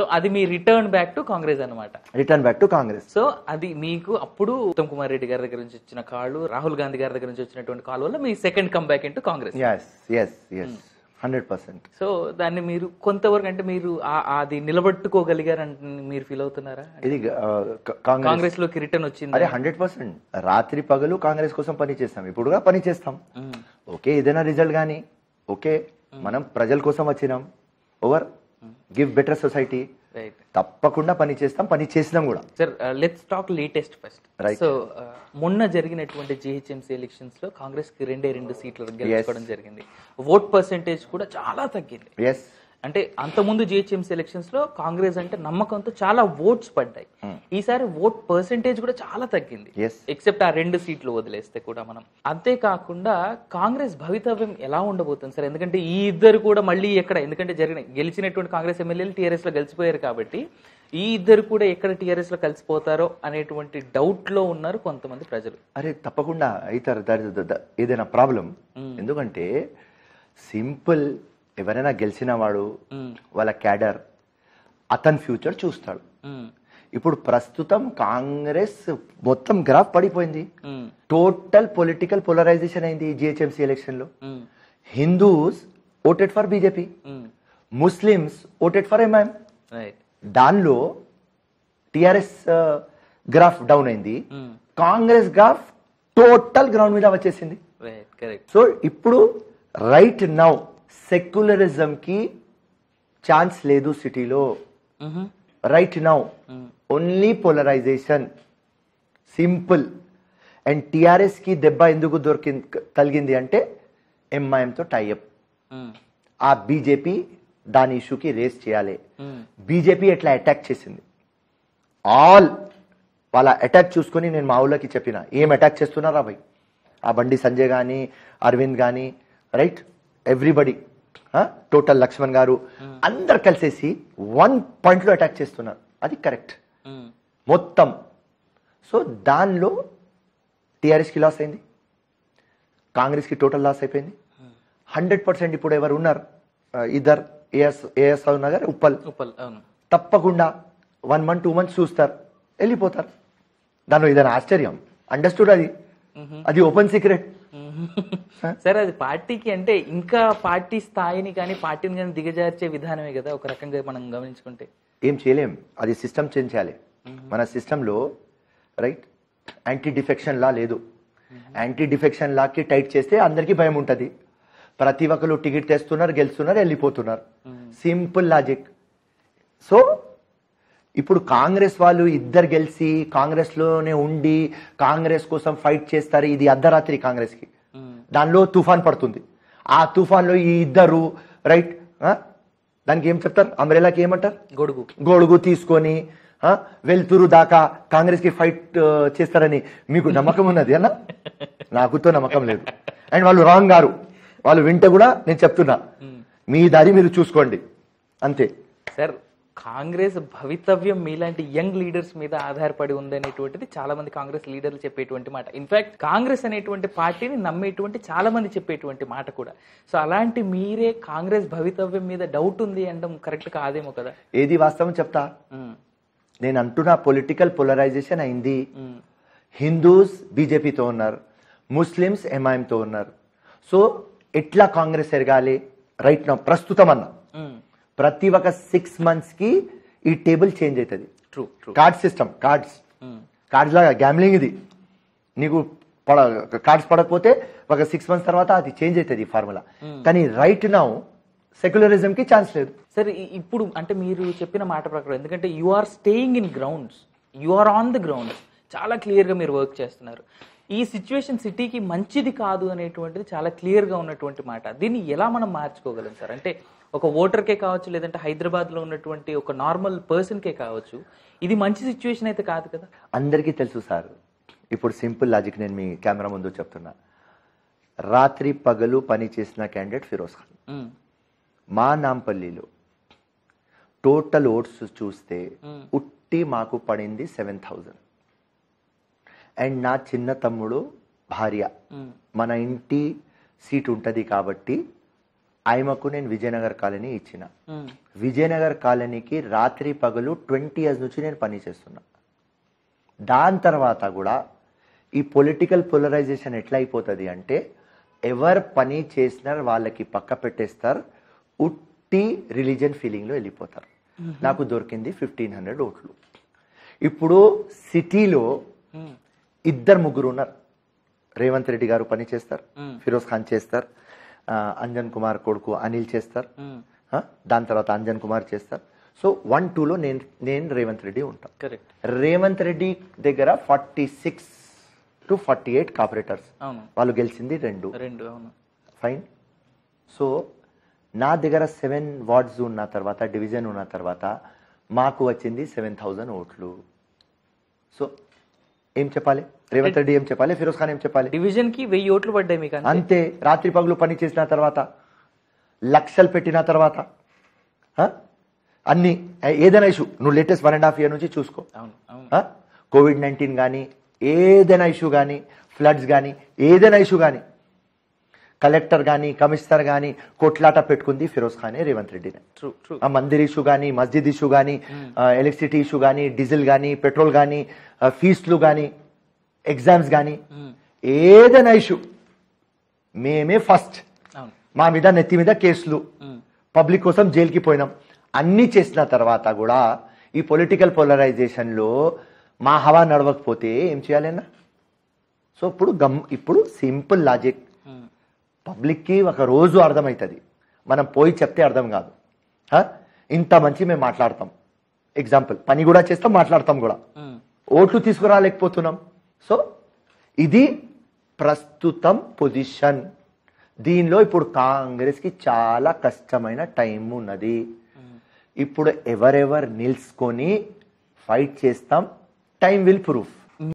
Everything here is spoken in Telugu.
సో అది మీ రిటర్న్ బ్యాక్ టు కాంగ్రెస్ అన్నమాట. Return back to Congress. So అది మీకు అప్పుడు ఉత్తమ్ కుమార్ రెడ్డి గారి దగ్గర నుంచి వచ్చిన కాళ్ళు, రాహుల్ గాంధీ గారి దగ్గర నుంచి వచ్చినటువంటి కాల్ వల్ల మీ second come back into Congress. yes yes yes 100%. So దాన్ని మీరు కొంతవరకు అంటే మీరు అది నిలబెట్టుకోగలిగారని మీరు ఫీల్ అవుతున్నారా? ఇది కాంగ్రెస్ లోకి రిటర్న్ వచ్చింది. అదే 100%. రాత్రి పగలు కాంగ్రెస్ కోసం పనిచేస్తాం, ఇప్పుడుగా పనిచేస్తాం. ఓకే, ఏదైనా రిజల్ట్ కానీ ఓకే, మనం ప్రజల కోసం వచ్చినాం, ఓవర్ గివ్ బెటర్ సొసైటీ, తప్పకుండా పని చేస్తాం, పని చేసినాం కూడా. Sir, let's talk latest first. So మొన్న జరిగినటువంటి జీహెచ్ఎంసీ ఎలక్షన్స్ లో కాంగ్రెస్ కి 2 సీట్లు గెలుచుకోవడం జరిగింది. ఓట్ పర్సెంటేజ్ కూడా చాలా తగ్గింది. అంటే అంతకుముందు జీహెచ్ఎంసీ ఎలక్షన్స్ లో కాంగ్రెస్ అంటే నమ్మకంతో చాలా ఓట్స్ పడ్డాయి. ఈసారి ఓట్ పర్సెంటేజ్ కూడా చాలా తగ్గింది, ఎక్సెప్ట్ ఆ 2 సీట్లు వదిలేస్తే కూడా. మనం అంతేకాకుండా కాంగ్రెస్ భవితవ్యం ఎలా ఉండబోతుంది సార్? ఎందుకంటే ఈ ఇద్దరు కూడా మళ్ళీ ఎక్కడ, ఎందుకంటే గెలిచినటువంటి కాంగ్రెస్ ఎమ్మెల్యేలు టీఆర్ఎస్ లో గెలిచిపోయారు కాబట్టి ఈ ఇద్దరు కూడా ఎక్కడ టీఆర్ఎస్ లో కలిసిపోతారో అనేటువంటి డౌట్ లో ఉన్నారు కొంతమంది ప్రజలు. అరే తప్పకుండా అవుతారు, ఏదైనా ప్రాబ్లం. ఎందుకంటే సింపుల్, ఎవరైనా గెలిచిన వాడు వాళ్ళ క్యాడర్ అతని ఫ్యూచర్ చూస్తాడు. ఇప్పుడు ప్రస్తుతం కాంగ్రెస్ మొత్తం గ్రాఫ్ పడిపోయింది, టోటల్ పొలిటికల్ పోలరైజేషన్ అయింది. జిహెచ్ఎంసీ ఎలక్షన్ లో Hindus voted for BJP, Muslims voted for MIM. దానిలో టిఆర్ఎస్ గ్రాఫ్ డౌన్ అయింది, కాంగ్రెస్ గ్రాఫ్ టోటల్ గ్రౌండ్ మీద వచ్చేసింది. సో ఇప్పుడు రైట్ నౌ సెక్యులరిజం కి ఛాన్స్ లేదు సిటీలో. Right now only polarisation, simple. And TRS కి దెబ్బ ఎందుకు తలిగింది అంటే ఎంఐఎం తో టైఅప్. ఆ బీజేపీ దాని ఇష్యూకి రేస్ చేయాలి. బీజేపీ ఎట్లా అటాక్ చేసింది, ఆల్ వాళ్ళ అటాక్ చూసుకొని నేను మా ఊళ్ళకి చెప్పిన, ఏం అటాక్ చేస్తున్నారా భయ్, ఆ బండి సంజయ్ కానీ అరవింద్ కానీ, right, everybody, total Lakshman garu, అందరు కలిసేసి 1 పాయింట్లో అటాక్ చేస్తున్నారు. అది కరెక్ట్ మొత్తం. సో దానిలో టీఆర్ఎస్కి లాస్ అయింది, కాంగ్రెస్కి టోటల్ లాస్ అయిపోయింది 100%. ఇప్పుడు ఎవరు ఉన్నారు, ఇద్దరు ఏఎస్ నగర్ ఉప్పల్, తప్పకుండా 1 month 2 months చూస్తారు, వెళ్ళిపోతారు. దానిలో ఏదైనా ఆశ్చర్యం, అండర్స్టూడ్. అది ఓపెన్ సీక్రెట్ సార్. అది పార్టీకి అంటే ఇంకా పార్టీ స్థాయిని కానీ పార్టీని కానీ దిగజార్చే విధానమే కదా ఒక రకంగా మనం గమనించుకుంటే. ఏం చేయలేం, అది సిస్టమ్ చేంజ్ చేయాలి. మన సిస్టంలో రైట్ యాంటీ డిఫెక్షన్ లా లేదు. యాంటీ డిఫెక్షన్ లాకి టైట్ చేస్తే అందరికీ భయం ఉంటుంది, ప్రతి ఒక్కరు టికెట్ తెస్తున్నారు, గెలుస్తున్నారు, వెళ్ళిపోతున్నారు. Simple logic. సో ఇప్పుడు కాంగ్రెస్ వాళ్ళు ఇద్దరు గెలిచి కాంగ్రెస్లోనే ఉండి కాంగ్రెస్ కోసం ఫైట్ చేస్తారు. ఇది అర్ధరాత్రి కాంగ్రెస్కి, దానిలో తుఫాన్ పడుతుంది. ఆ తుఫాన్లో ఈ ఇద్దరు రైట్, దానికి ఏం చెప్తారు, అంబ్రెలాకి ఏమంటారు, గొడుగు, గొడుగు తీసుకొని వెళ్తురు దాకా కాంగ్రెస్కి ఫైట్ చేస్తారని మీకు నమ్మకం ఉన్నది అన్న? నాకుతో నమ్మకం లేదు. అండ్ వాళ్ళు రాంగ్ గారు, వాళ్ళు వింటే కూడా నేను చెప్తున్నా, మీ దారి మీరు చూసుకోండి అంతే సార్. కాంగ్రెస్ భవితవ్యం మీలాంటి యంగ్ లీడర్స్ మీద ఆధారపడి ఉందనేటువంటిది చాలా మంది కాంగ్రెస్ లీడర్లు చెప్పేటువంటి మాట. ఇన్ఫాక్ట్ కాంగ్రెస్ అనేటువంటి పార్టీని నమ్మేటువంటి చాలా మంది చెప్పేటువంటి మాట కూడా. సో అలాంటి మీరే కాంగ్రెస్ భవితవ్యం మీద డౌట్ ఉంది అనడం కరెక్ట్ కాదేమో కదా? ఏది వాస్తవం చెప్తా, నేను అంటున్నా పొలిటికల్ పోలరైజేషన్ అయింది. హిందూస్ బీజేపీతో ఉన్నారు, ముస్లిమ్స్ ఎంఐఎంతో ఉన్నారు. సో ఎట్లా కాంగ్రెస్ ఎరగాలి రైట్ నా ప్రస్తుతం అన్న, ప్రతి ఒక్క 6 months కి ఈ టేబుల్ చేంజ్ అవుతుంది. ట్రూ, కార్డ్ సిస్టమ్, కార్డ్స్ లాగా గ్యామ్లింగ్. ఇది నీకు కార్డ్స్ పడకపోతే ఒక 6 months తర్వాత అది చేంజ్ అవుతుంది ఫార్ములా. కానీ రైట్ నౌ సెక్యులరిజం కి ఛాన్స్ లేదు సార్. ఇప్పుడు అంటే మీరు చెప్పిన మాట ప్రకారం, ఎందుకంటే you are staying in grounds, you are on the grounds, చాలా క్లియర్ గా మీరు వర్క్ చేస్తున్నారు. ఈ సిచ్యువేషన్ సిటీకి మంచిది కాదు అనేటువంటిది చాలా క్లియర్ గా ఉన్నటువంటి మాట. దీన్ని ఎలా మనం మార్చుకోగలం సార్? అంటే ఒక ఓటర్కే కావచ్చు, లేదంటే హైదరాబాద్ లో ఉన్నటువంటి ఒక నార్మల్ పర్సన్ కే కావచ్చు, ఇది మంచి సిచ్యువేషన్ అయితే కాదు కదా. అందరికీ తెలుసు సార్. ఇప్పుడు సింపుల్ లాజిక్ నేను మీ కెమెరా ముందు చెప్తున్నా. రాత్రి పగలు పని చేసిన క్యాండిడేట్ ఫిరోజ్ ఖాన్. మా నాంపల్లిలో టోటల్ ఓట్స్ చూస్తే ఉట్టి మాకు పడింది 7,000. అండ్ నా చిన్న తమ్ముడు భార్య, మన ఇంటి సీట్ ఉంటుంది కాబట్టి आयमकु नेनु विजयनगर कॉलनी इच्चिना विजयनगर कॉलनी की रात्रि पगलू 20 years नुंची नेनु पनि चेस्तुन्ना दानि तर्वात कूडा ई पॉलिटिकल पोलराइजेशन एट्ला अयिपोतदी अंटे एवर पनि चेसिना वाळ्ळकी पक्क पेट्टेस्तारु उट्टी रिलीजन फीलिंग लो वेल्लिपोतारु नाकु दोरिकिंदी 1500 ओट्लु इप्पुडु सिटीलो इद्दरु मुग्गुरु उन्नारु रेवंत रेड्डी गारु पनि चेस्तारु फिरोज़ खान चेस्तारु अंजन कुमार कोडुकु अनिल चेस्तारु दानि तर्वात अंजन कुमार चेस्तारु सो 1-2 लो नेनु रेवंत रेड्डी उंटा करेक्ट रेवंत रेड्डी दग्गर 46 to 48 कार्पोरेटर्स वाळ्ळु गेलिचिंदी रेंडु रेंडु अवुनु फैन सो ना दग्गर 7 वार्ड्स उन्न तर्वात डिविजन उन्न तर्वात माकु वच्चिंदी 7000 ओट्लु सो ఏం చెప్పాలి రేవంత్ రెడ్డి ఏం చెప్పాలి ఫిరోజ్ ఖాన్ ఏం చెప్పాలి డివిజన్ కి 1000 ఓట్లు పడ్డాయి మీకు అంతే రాత్రి పగలు పని చేసిన తర్వాత లక్షలు పెట్టిన తర్వాత అన్ని ఏదైనా ఇష్యూ ను లేటెస్ట్ 1.5 years నుంచి చూసుకో అవును అవును COVID-19 గాని ఏదైనా ఇష్యూ గాని ఫ్లడ్స్ గాని ఏదైనా ఇష్యూ గాని కలెక్టర్ గాని కమిషనర్ గాని కోట్లాట పెట్టుకుంది ఫిరోజ్ ఖాన్ రేవంత్ రెడ్డినే ట్రూ ట్రూ ఆ మందిర్ ఇష్యూ గాని మస్జిద్ ఇష్యూ గాని ఎలక్ట్రిసిటీ ఇష్యూ గాని డీజిల్ గాని పెట్రోల్ గాని ఫీస్లు గాని ఎగ్జామ్స్ గాని ఏదైనా ఇష్యూ మేమే ఫస్ట్ మా మీద నెత్తి మీద కేసులు పబ్లిక్ కోసం జైలు కి పోయినాం అన్ని చేసిన తర్వాత కూడా ఈ పొలిటికల్ పోలరైజేషన్ లో మా హవా నడవకపోతే ఏం చేయాలన్నా సో ఇప్పుడు సింపుల్ లాజిక్ पब्लिक की रोजू अर्थमవుతది మనం పోయి చెప్తే అర్థం కాదు ఇంత మంచి మేము మాట్లాడతాం ఎగ్జాంపుల్ పని కూడా చేస్తాం మాట్లాడతాం కూడా ఓట్లు తీసుకురాలేకపోతున్నాం సో ఇది ప్రస్తుతం పొజిషన్ దీనిలో ఇప్పుడు కాంగ్రెస్ కి చాలా కష్టమైన టైం ఉన్నది ఇప్పుడు ఎవరెవర్ నిల్చుకొని ఫైట్ చేస్తాం టైం విల్ ప్రూవ్